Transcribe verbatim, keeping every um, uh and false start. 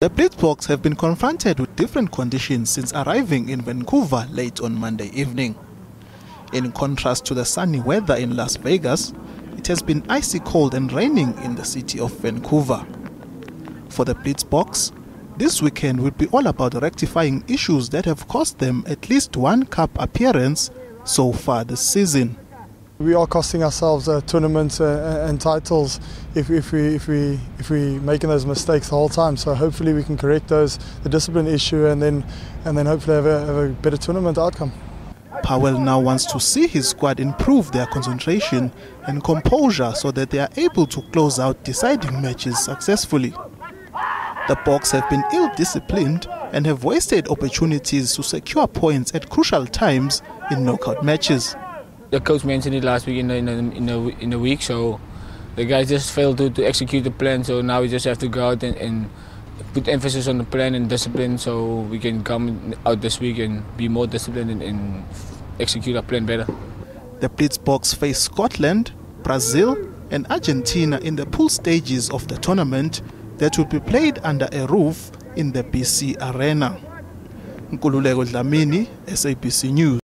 The Blitzboks have been confronted with different conditions since arriving in Vancouver late on Monday evening. In contrast to the sunny weather in Las Vegas, it has been icy cold and raining in the city of Vancouver. For the Blitzboks, this weekend will be all about rectifying issues that have cost them at least one cup appearance so far this season. We are costing ourselves uh, tournaments uh, and titles if, if we if we if we making those mistakes the whole time. So hopefully we can correct those, the discipline issue, and then and then hopefully have a, have a better tournament outcome. Powell now wants to see his squad improve their concentration and composure so that they are able to close out deciding matches successfully. The Boks have been ill-disciplined and have wasted opportunities to secure points at crucial times in knockout matches. The coach mentioned it last week in the, in the, in the, in the week, so the guys just failed to, to execute the plan, so now we just have to go out and, and put emphasis on the plan and discipline so we can come out this week and be more disciplined and, and execute our plan better. The Blitzboks face Scotland, Brazil and Argentina in the pool stages of the tournament that will be played under a roof in the B C Arena. Nkululeko Dlamini, S A B C News.